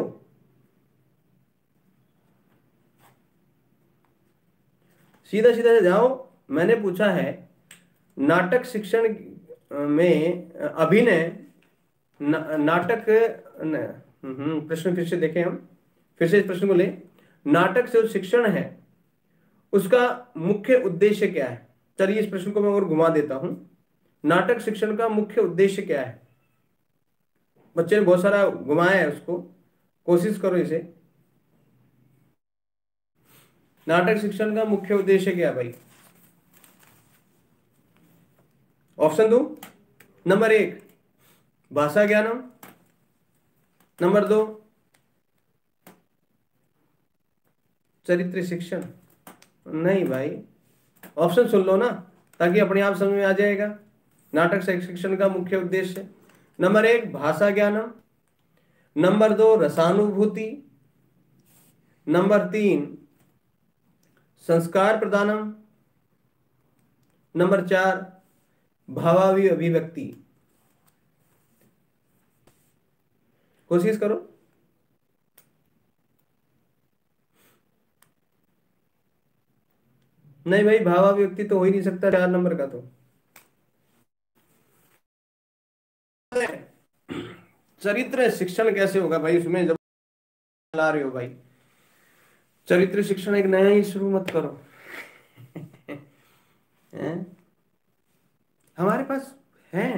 सीधा सीधा से जाओ। मैंने पूछा है नाटक शिक्षण में अभिनय नाटक प्रश्न फिर से देखें हम, फिर से इस प्रश्न को ले। नाटक से जो शिक्षण है उसका मुख्य उद्देश्य क्या है? चलिए इस प्रश्न को मैं और घुमा देता हूं। नाटक शिक्षण का मुख्य उद्देश्य क्या है? बच्चे ने बहुत सारा घुमाया है उसको, कोशिश करो इसे। नाटक शिक्षण का मुख्य उद्देश्य क्या है भाई? ऑप्शन दो। नंबर 1 भाषा ज्ञानम, नंबर 2 चरित्र शिक्षण। नहीं भाई, ऑप्शन सुन लो ना ताकि अपने आप समझ में आ जाएगा। नाटक शिक्षण का मुख्य उद्देश्य, नंबर 1 भाषा ज्ञानम, नंबर 2 रसानुभूति, नंबर 3 संस्कार प्रदानम, नंबर 4 भावावी अभिव्यक्ति। कोशिश करो। नहीं भाई, भावाभिव्यक्ति तो हो ही नहीं सकता 4 नंबर का। तो चरित्र शिक्षण कैसे होगा भाई? उसमें जब ला रहे हो भाई चरित्र शिक्षण एक नया ही शुरू मत करो। हमारे पास है,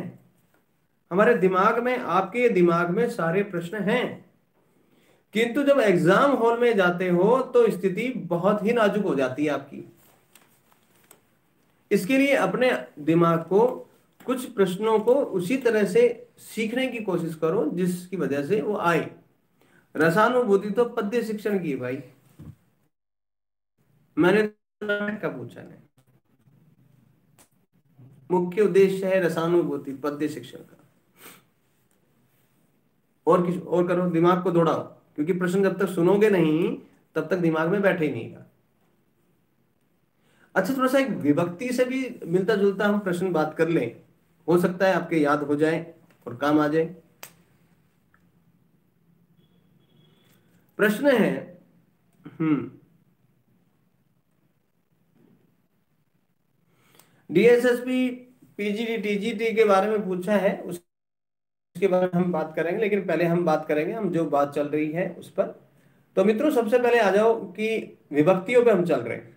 हमारे दिमाग में, आपके दिमाग में सारे प्रश्न हैं, किंतु जब एग्जाम हॉल में जाते हो तो स्थिति बहुत ही नाजुक हो जाती है आपकी। इसके लिए अपने दिमाग को कुछ प्रश्नों को उसी तरह से सीखने की कोशिश करो जिसकी वजह से वो आए। रसानुभूति तो पद्य शिक्षण की भाई, मैंने का पूछा है। मुख्य उद्देश्य है रसानुभूति पद्य शिक्षण का। और किस और करो, दिमाग को दौड़ाओ, क्योंकि प्रश्न जब तक सुनोगे नहीं तब तक दिमाग में बैठे ही नहीं का। अच्छा, थोड़ा सा एक विभक्ति से भी मिलता जुलता हम प्रश्न बात कर लें, हो सकता है आपके याद हो जाए और काम आ जाए। प्रश्न है डीएसएसपी पीजीडी टीजीटी के बारे में पूछा है, उसके बारे में हम बात करेंगे, लेकिन पहले हम बात करेंगे हम जो बात चल रही है उस पर। तो मित्रों सबसे पहले आ जाओ कि विभक्तियों पे हम चल रहे हैं।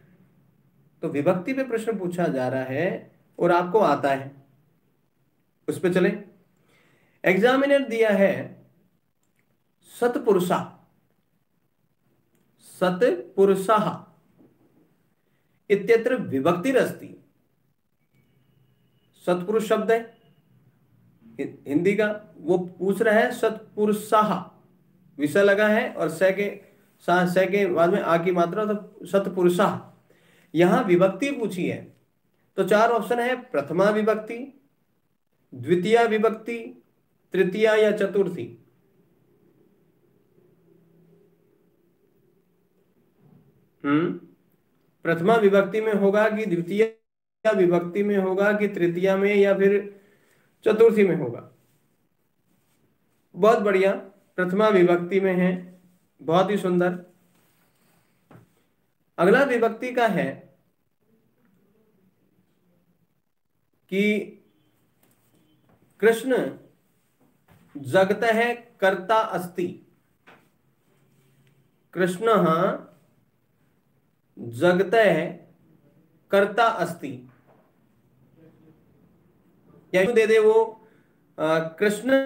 तो विभक्ति पे प्रश्न पूछा जा रहा है और आपको आता है, उस पर चले। एग्जामिनर दिया है सत्पुरुषा, सत्पुरुषः इत्यत्र विभक्तिरस्ति। सत्पुरुष शब्द है हिंदी का, वो पूछ रहा है सत्पुरुषः, विषय लगा है और स के बाद में आ की मात्रा, तो सत्पुरुषः। यहां विभक्ति पूछी है तो 4 ऑप्शन है, प्रथमा विभक्ति, द्वितीया विभक्ति, तृतीया या चतुर्थी। प्रथमा विभक्ति में होगा कि द्वितीया विभक्ति में होगा कि तृतीया में या फिर चतुर्थी में होगा? बहुत बढ़िया, प्रथमा विभक्ति में है, बहुत ही सुंदर। अगला विभक्ति का है कि कृष्ण जगतः कर्ता अस्ति, कृष्णः जगतः कर्ता अस्ति। यही दे दे वो, कृष्ण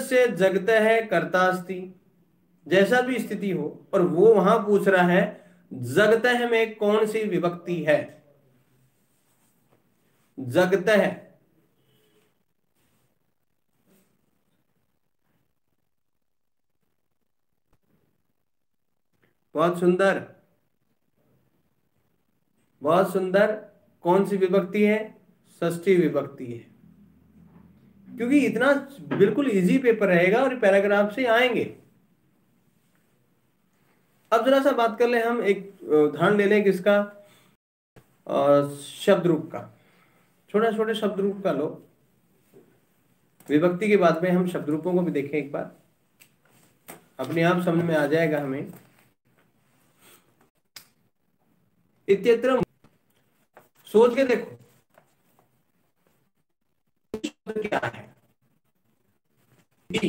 से जगतः कर्ता अस्ति, जैसा भी स्थिति हो, और वो वहां पूछ रहा है जगतः में कौन सी विभक्ति है। जगतः, बहुत सुंदर, बहुत सुंदर। कौन सी विभक्ति है? षष्ठी विभक्ति है। क्योंकि इतना बिल्कुल इजी पेपर रहेगा और पैराग्राफ से आएंगे। अब जरा सा बात कर ले, हम एक उदाहरण ले लें किसका, शब्द रूप का। छोटे छोटे शब्द रूप का लो, विभक्ति के बाद में हम शब्द रूपों को भी देखें एक बार, अपने आप समझ में आ जाएगा हमें। इत्यत्र, सोच के देखो क्या है, डी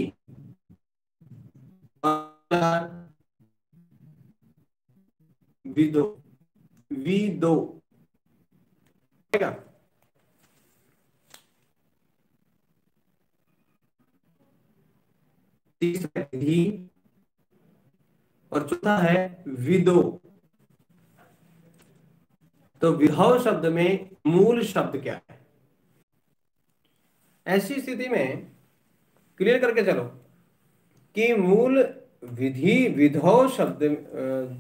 विदो विदो, ठीक है, तीसरा धी और चौथा है विदो। तो विधौ शब्द में मूल शब्द क्या है? ऐसी स्थिति में क्लियर करके चलो कि मूल विधि विधौ शब्द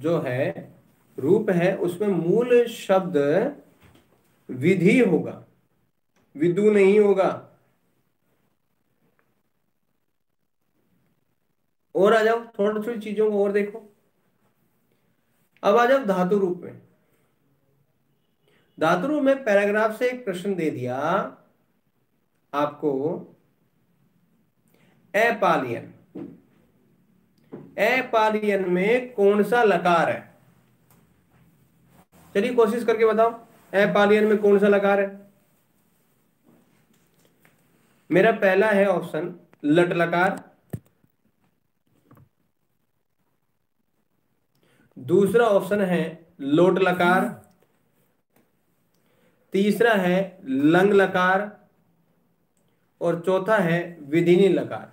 जो है रूप है, उसमें मूल शब्द विधि होगा, विदु नहीं होगा। और आ जाओ, थोड़ी थोड़ी चीजों को और देखो। अब आ जाओ धातु रूप में। धातु रूप में पैराग्राफ से एक प्रश्न दे दिया आपको, अपालियन। अपालियन में कौन सा लकार है? चलिए कोशिश करके बताओ, अपालियन में कौन सा लकार है? मेरा पहला है ऑप्शन लट लकार, दूसरा ऑप्शन है लोट लकार, तीसरा है लंग लकार और चौथा है विधिनी लकार,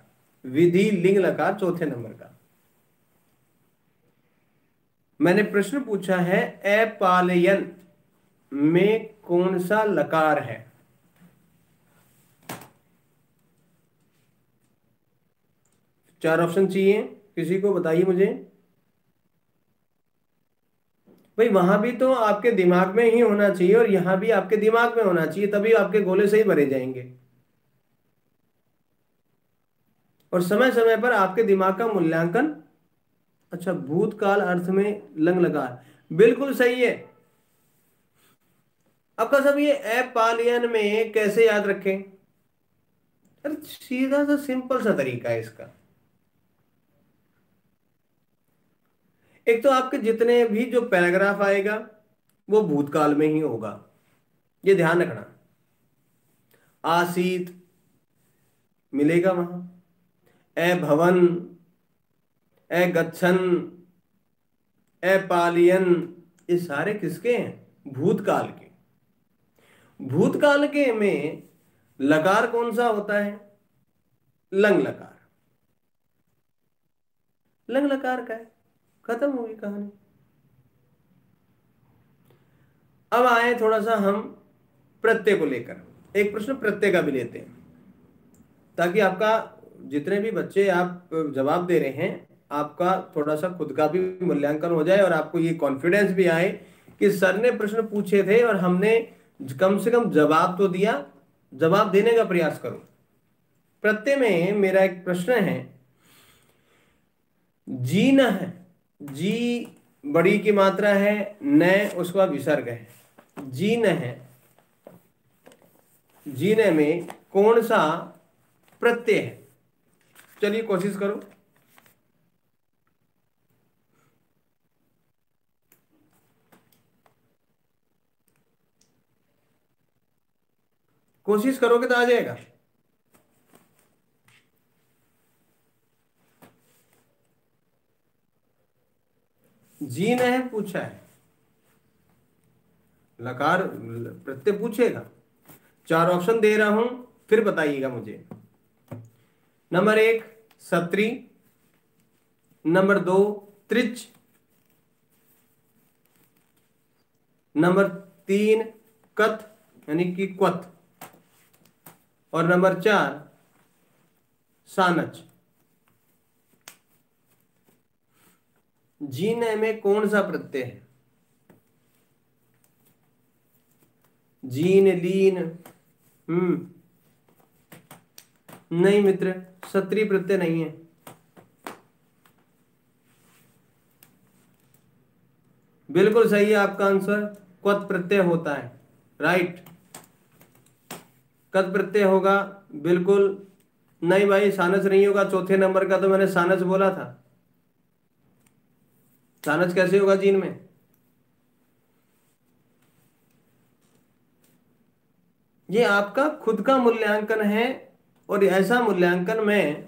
विधि लिंग लकार चौथे नंबर का। मैंने प्रश्न पूछा है अपालयन में कौन सा लकार है? चार ऑप्शन चाहिए किसी को, बताइए मुझे भाई। वहां भी तो आपके दिमाग में ही होना चाहिए और यहां भी आपके दिमाग में होना चाहिए, तभी आपके गोले सही भरे जाएंगे। और समय समय पर आपके दिमाग का मूल्यांकन। अच्छा, भूतकाल अर्थ में लंग लकार, बिल्कुल सही है आपका। सब ये अपालियन में कैसे याद रखें? अरे सीधा सा सिंपल सा तरीका है इसका। एक तो आपके जितने भी जो पैराग्राफ आएगा वो भूतकाल में ही होगा, ये ध्यान रखना। आसीत मिलेगा वहां, ए भवन, ए गच्छन, ए पालियन, ये सारे किसके हैं? भूतकाल के। भूतकाल के में लकार कौन सा होता है? लंग लकार। लंग लकार का है, खत्म होगी कहानी। अब आए थोड़ा सा हम प्रत्यय को लेकर, एक प्रश्न प्रत्यय का भी लेते हैं, ताकि आपका जितने भी बच्चे आप जवाब दे रहे हैं, आपका थोड़ा सा खुद का भी मूल्यांकन हो जाए और आपको ये कॉन्फिडेंस भी आए कि सर ने प्रश्न पूछे थे और हमने कम से कम जवाब तो दिया, जवाब देने का प्रयास करो। प्रत्यय में मेरा एक प्रश्न है, जीना है, जी बड़ी की मात्रा है, न उसका विसर्ग है, जीन है। जीने में कौन सा प्रत्यय है? चलिए कोशिश करो। कोशिश करोगे तो आ जाएगा। जीन है पूछा है, लकार प्रत्यय पूछेगा। चार ऑप्शन दे रहा हूं, फिर बताइएगा मुझे। नंबर 1 सत्री, नंबर 2 त्रिच, नंबर 3 कथ यानी कि क्वथ, और नंबर 4 सानच। जीने में कौन सा प्रत्यय है? जीन, लीन, नहीं मित्र, सत्री प्रत्यय नहीं है। बिल्कुल सही है आपका आंसर, क्वत प्रत्यय होता है। राइट, कत प्रत्यय होगा। बिल्कुल नहीं भाई, सानस नहीं होगा। चौथे नंबर का तो मैंने सानस बोला था, सानस कैसे होगा जीन में? ये आपका खुद का मूल्यांकन है, और ऐसा मूल्यांकन मैं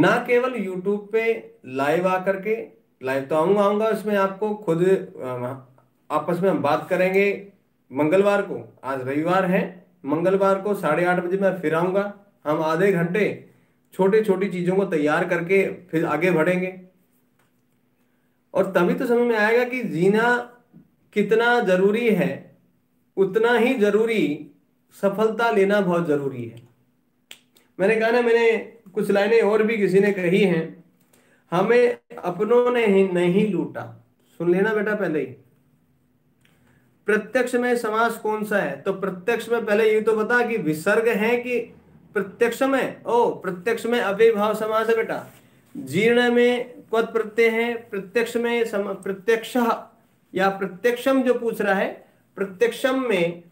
ना केवल YouTube पे लाइव आकर के, लाइव तो आऊंगा, उसमें आपको खुद आपस में हम बात करेंगे। मंगलवार को, आज रविवार है, मंगलवार को 8:30 बजे मैं फिर आऊँगा। हम आधे घंटे छोटी छोटी चीज़ों को तैयार करके फिर आगे बढ़ेंगे, और तभी तो समझ में आएगा कि जीना कितना ज़रूरी है। उतना ही ज़रूरी सफलता लेना बहुत ज़रूरी है। मैंने कहा ना, मैंने कुछ लाइनें और भी किसी ने कही हैं, हमें अपनों ने ही नहीं लूटा। सुन लेना बेटा पहले ही, प्रत्यक्ष में समास कौन सा है? तो प्रत्यक्ष में पहले ये तो बता कि विसर्ग है कि प्रत्यक्ष में। ओ, प्रत्यक्ष में अव्ययभाव समास है बेटा। जीर्ण में क्वत प्रत्यय है, प्रत्यक्ष में प्रत्यक्ष या प्रत्यक्षम जो पूछ रहा है, प्रत्यक्षम में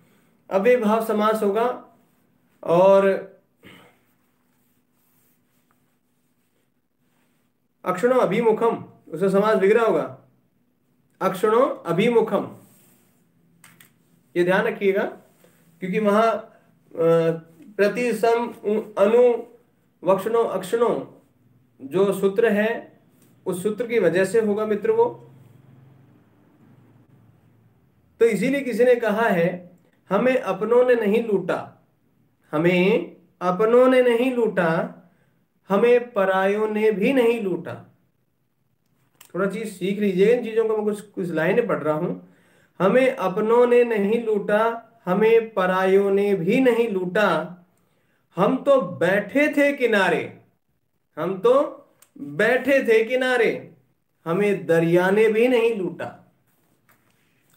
अव्ययभाव समास होगा। और अक्षणो अभिमुखम, उसमें समास बिगड़ा होगा। अक्षणो अभिमुखम, ये ध्यान रखिएगा, क्योंकि वहां प्रतिसम अनु वक्षणो अक्षणो जो सूत्र है, उस सूत्र की वजह से होगा मित्र वो। तो इसीलिए किसी ने कहा है, हमें अपनों ने नहीं लूटा, हमें अपनों ने नहीं लूटा, हमें परायों ने भी नहीं लूटा। थोड़ा चीज सीख लीजिए इन चीजों को, मैं कुछ लाइनें पढ़ रहा हूं। हमें अपनों ने नहीं लूटा, हमें परायों ने भी नहीं लूटा, हम तो बैठे थे किनारे, हम तो बैठे थे किनारे, हमें दरिया ने भी नहीं लूटा।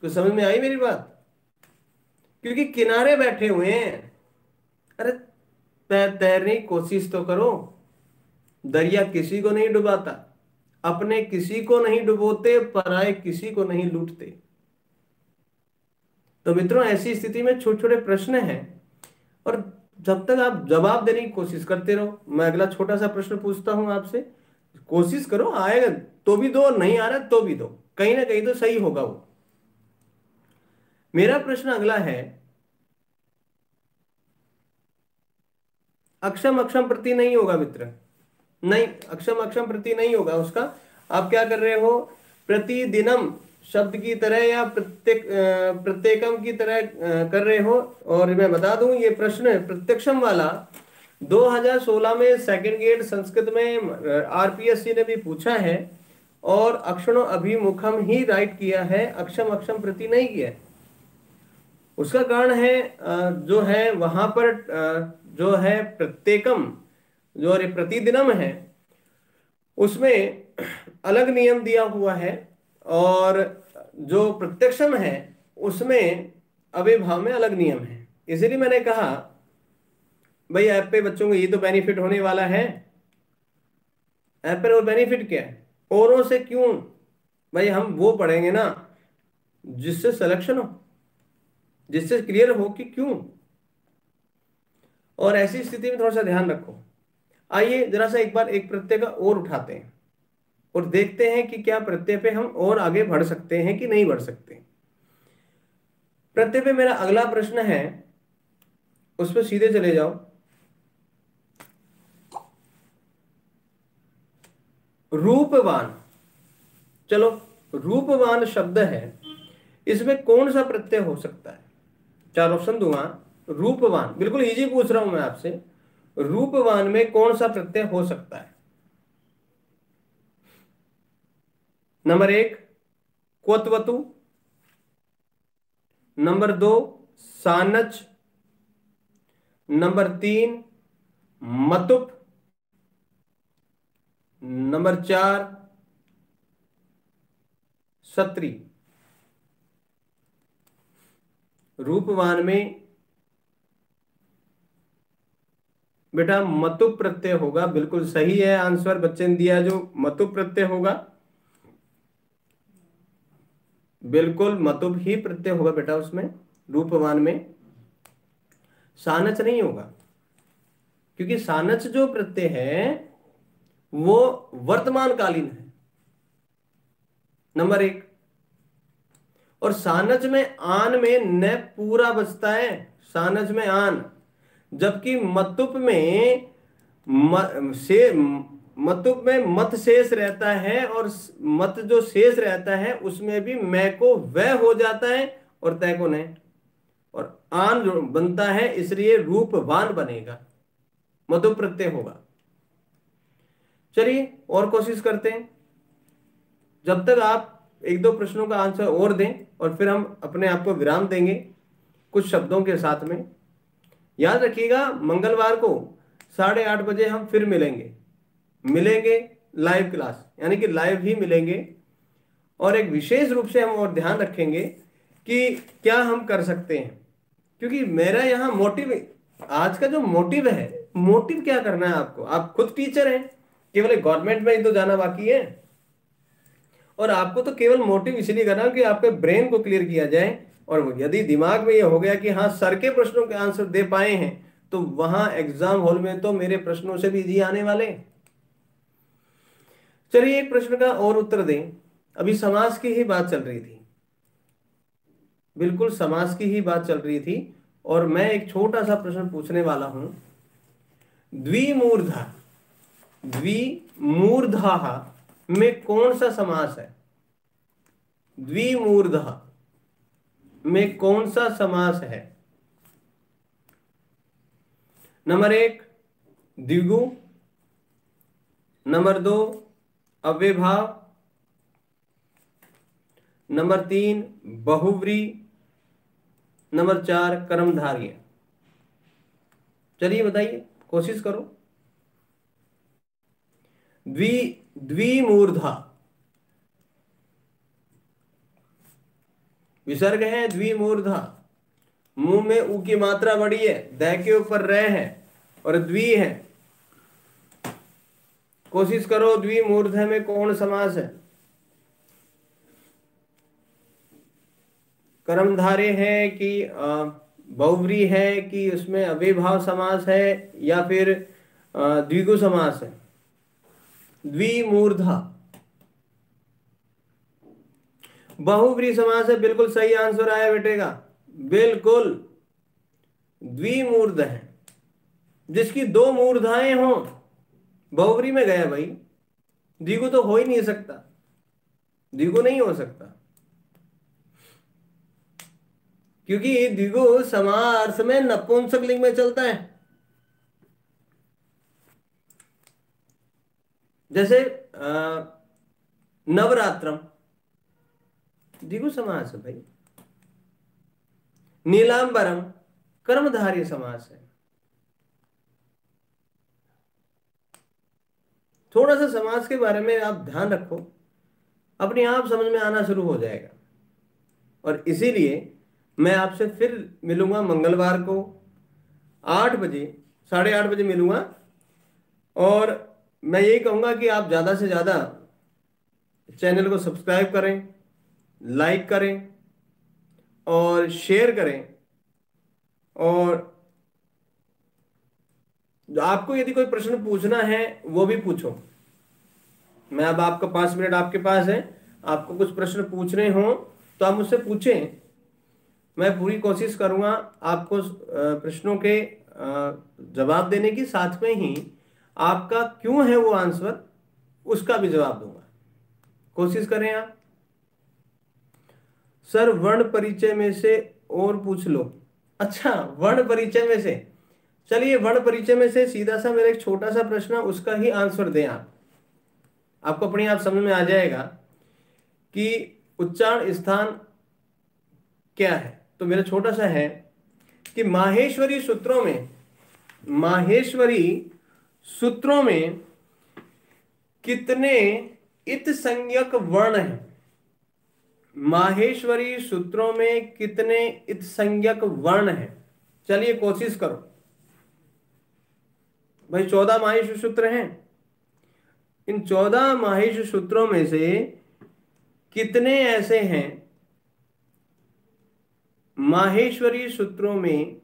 कुछ समझ में आई मेरी बात? क्योंकि किनारे बैठे हुए हैं, अरे तैरने की कोशिश तो करो। दरिया किसी को नहीं डुबाता, अपने किसी को नहीं डुबोते, पराए किसी को नहीं लूटते। तो मित्रों ऐसी स्थिति में छोटे छोटे प्रश्न हैं, और जब तक आप जवाब देने की कोशिश करते रहो। मैं अगला छोटा सा प्रश्न पूछता हूं आपसे, कोशिश करो, आएगा तो भी दो, नहीं आ रहा तो भी दो, कहीं ना कहीं तो सही होगा वो। मेरा प्रश्न अगला है, अक्षम अक्षम प्रति नहीं होगा मित्र, नहीं, अक्षम अक्षम प्रति नहीं होगा उसका। आप क्या कर रहे हो, प्रतिदिनम शब्द की तरह या प्रत्येकम की तरह कर रहे हो। और मैं बता दूं, ये प्रश्न प्रत्यक्षम वाला 2016 में सेकंड ग्रेड संस्कृत में आरपीएससी ने भी पूछा है, और अक्षणों अभिमुखम ही राइट किया है, अक्षम अक्षम प्रति नहीं किया। उसका कारण है जो है वहां पर जो है प्रत्येकम जो प्रतिदिनम है, उसमें अलग नियम दिया हुआ है, और जो प्रत्यक्षम है उसमें अव्ययभाव में अलग नियम है। इसीलिए मैंने कहा भाई ऐप पे बच्चों को ये तो बेनिफिट होने वाला है। ऐप पर और बेनिफिट क्या है? औरों से क्यों भाई, हम वो पढ़ेंगे ना जिससे सिलेक्शन हो, जिससे क्लियर हो कि क्यों। और ऐसी स्थिति में थोड़ा सा ध्यान रखो। आइए जरा सा एक बार एक प्रत्यय का और उठाते हैं, और देखते हैं कि क्या प्रत्यय पे हम और आगे बढ़ सकते हैं कि नहीं बढ़ सकते। प्रत्यय पे मेरा अगला प्रश्न है, उस पर सीधे चले जाओ। रूपवान, चलो रूपवान शब्द है, इसमें कौन सा प्रत्यय हो सकता है? 4 ऑप्शन दूंगा। रूपवान, बिल्कुल इजी पूछ रहा हूं मैं आपसे, रूपवान में कौन सा प्रत्यय हो सकता है? नंबर 1 क्वतवतु, नंबर 2 सानच, नंबर 3 मतुप, नंबर 4 सत्री। रूपवान में बेटा मतु प्रत्यय होगा, बिल्कुल सही है आंसर बच्चे ने दिया जो मतु प्रत्यय होगा, बिल्कुल मतुब ही प्रत्यय होगा बेटा, उसमें रूपवान में सानच नहीं होगा, क्योंकि सानच जो प्रत्यय है वो वर्तमानकालीन है नंबर 1, और सानच में आन में न पूरा बचता है, सानच में आन, जबकि मतुप में मतुप में मत शेष रहता है, और मत जो शेष रहता है उसमें भी मैं को वह हो जाता है और तय को न, और आन बनता है, इसलिए रूपवान बनेगा, मतुप प्रत्यय होगा। चलिए और कोशिश करते हैं, जब तक आप एक दो प्रश्नों का आंसर और दें और फिर हम अपने आप को विराम देंगे कुछ शब्दों के साथ में। याद रखिएगा मंगलवार को 8:30 बजे हम फिर मिलेंगे लाइव क्लास, यानी कि लाइव ही मिलेंगे, और एक विशेष रूप से हम और ध्यान रखेंगे कि क्या हम कर सकते हैं, क्योंकि मेरा यहाँ मोटिव, आज का जो मोटिव है, मोटिव क्या करना है आपको, आप खुद टीचर हैं, केवल गवर्नमेंट में ही तो जाना बाकी है, और आपको तो केवल मोटिव इसलिए करना कि आपके ब्रेन को क्लियर किया जाए, और यदि दिमाग में ये हो गया कि हाँ सर के प्रश्नों के आंसर दे पाए हैं तो वहां एग्जाम हॉल में तो मेरे प्रश्नों से भी जी आने वाले। चलिए एक प्रश्न का और उत्तर दें, अभी समास की ही बात चल रही थी, बिल्कुल समास की ही बात चल रही थी, और मैं एक छोटा सा प्रश्न पूछने वाला हूं। द्विमूर्धा, द्विमूर्धा में कौन सा समास है, द्विमूर्धा में कौन सा समास है? नंबर 1 द्विगु, नंबर 2 अव्यभाव, नंबर 3 बहुव्री, नंबर 4 कर्मधारय। चलिए बताइए, कोशिश करो। द्विमूर्धा विसर्ग है, द्विमूर्धा मुंह में ऊ की मात्रा बड़ी है, द के ऊपर र है और द्वि है। कोशिश करो द्विमूर्धा में कौन समास है, कर्मधारय है कि बहुव्रीहि है कि उसमें अव्ययभाव समास है या फिर द्विगु समास है। द्विमूर्धा बहुव्रीहि समास है, बिल्कुल सही आंसर आया बेटे का, बिल्कुल द्विमूर्धा है जिसकी 2 मूर्धाएं हों, बहुव्रीहि में गया भाई, द्विगु तो हो ही नहीं सकता, द्विगु नहीं हो सकता क्योंकि द्विगु समास में नपुंसक लिंग में चलता है। जैसे नवरात्रम द्विगु समास है भाई, नीलांबरम कर्मधारय समास है। थोड़ा सा समास के बारे में आप ध्यान रखो, अपने आप समझ में आना शुरू हो जाएगा, और इसीलिए मैं आपसे फिर मिलूंगा मंगलवार को 8 बजे, 8:30 बजे मिलूंगा, और मैं यही कहूंगा कि आप ज़्यादा से ज़्यादा चैनल को सब्सक्राइब करें, लाइक करें और शेयर करें, और आपको यदि कोई प्रश्न पूछना है वो भी पूछो। मैं अब आपका 5 मिनट आपके पास है, आपको कुछ प्रश्न पूछने हो तो आप मुझसे पूछें, मैं पूरी कोशिश करूंगा आपको प्रश्नों के जवाब देने की, साथ में ही आपका क्यों है वो आंसर उसका भी जवाब दूंगा। कोशिश करें आप। सर वर्ण परिचय में से और पूछ लो, अच्छा वर्ण परिचय में से, चलिए वर्ण परिचय में से सीधा सा मेरा एक छोटा सा प्रश्न उसका ही आंसर दें आप, आपको अपने आप समझ में आ जाएगा कि उच्चारण स्थान क्या है। तो मेरा छोटा सा है कि माहेश्वरी सूत्रों में, माहेश्वरी सूत्रों में कितने इत संज्ञक वर्ण हैं? माहेश्वरी सूत्रों में कितने इत संज्ञक वर्ण हैं? चलिए कोशिश करो। भाई 14 माहिष्य सूत्र हैं। इन 14 माहिष्य सूत्रों में से कितने ऐसे हैं माहेश्वरी सूत्रों में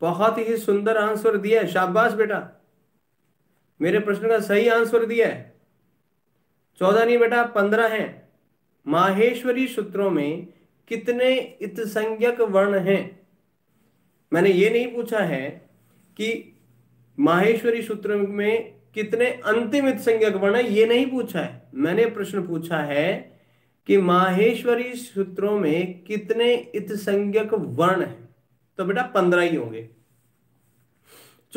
बहुत ही सुंदर आंसर दिया है। शाबाश बेटा, मेरे प्रश्न का सही आंसर दिया है। 14 नहीं बेटा 15 हैं। माहेश्वरी सूत्रों में कितने इत्संज्ञक वर्ण हैं? मैंने ये नहीं पूछा है कि माहेश्वरी सूत्रों में कितने अंतिम इत्संज्ञक वर्ण है, ये नहीं पूछा है। मैंने प्रश्न पूछा है कि माहेश्वरी सूत्रों में कितने इत्संज्ञक वर्ण हैं, तो बेटा 15 ही होंगे।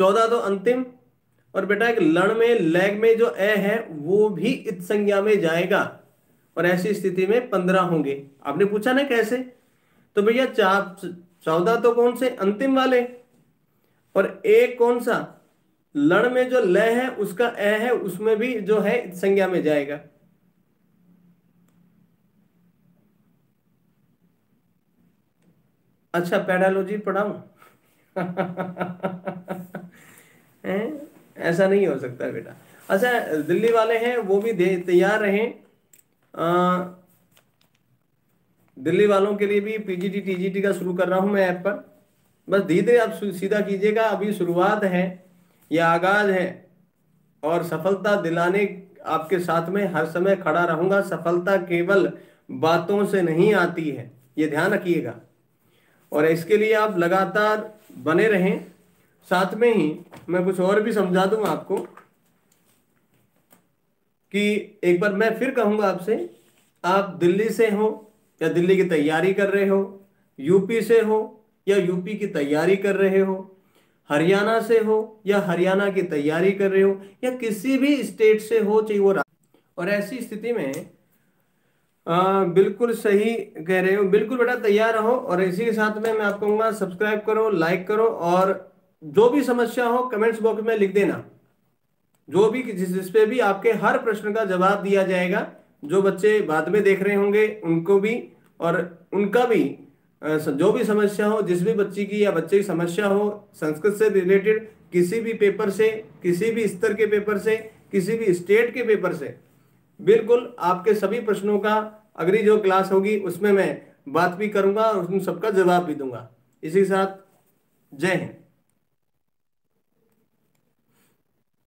14 तो अंतिम, और बेटा एक लण में लैग में जो ए है वो भी इत संज्ञा में जाएगा, और ऐसी स्थिति में 15 होंगे। आपने पूछा ना कैसे, तो भैया 14 तो कौन से अंतिम वाले, और एक कौन सा लण में जो ल है उसका ए है उसमें भी जो है इत संज्ञा में जाएगा। अच्छा पेडालोजी पढ़ाऊं? ऐसा नहीं हो सकता बेटा। अच्छा दिल्ली वाले हैं वो भी तैयार रहें। दिल्ली वालों के लिए भी पीजीटी टीजीटी का शुरू कर रहा हूं मैं ऐप पर। बस धीरे धीरे आप सीधा कीजिएगा, अभी शुरुआत है, यह आगाज है, और सफलता दिलाने आपके साथ में हर समय खड़ा रहूंगा। सफलता केवल बातों से नहीं आती है, ये ध्यान रखिएगा, और इसके लिए आप लगातार बने रहें। साथ में ही मैं कुछ और भी समझा दूं आपको, कि एक बार मैं फिर कहूंगा आपसे, आप दिल्ली से हो या दिल्ली की तैयारी कर रहे हो, यूपी से हो या यूपी की तैयारी कर रहे हो, हरियाणा से हो या हरियाणा की तैयारी कर रहे हो, या किसी भी स्टेट से हो चाहे वो, और ऐसी स्थिति में बिल्कुल सही कह रहे हो, बिल्कुल बेटा तैयार रहो। और इसी के साथ में मैं आपको कहूँगा सब्सक्राइब करो, लाइक करो, और जो भी समस्या हो कमेंट्स बॉक्स में लिख देना। जो भी जिसपे भी आपके हर प्रश्न का जवाब दिया जाएगा, जो बच्चे बाद में देख रहे होंगे उनको भी, और उनका भी जो भी समस्या हो, जिस भी बच्ची की या बच्चे की समस्या हो संस्कृत से रिलेटेड, किसी भी पेपर से, किसी भी स्तर के पेपर से, किसी भी स्टेट के पेपर से, बिल्कुल आपके सभी प्रश्नों का अगली जो क्लास होगी उसमें मैं बात भी करूंगा और उन सबका जवाब भी दूंगा। इसी के साथ जय हिंद।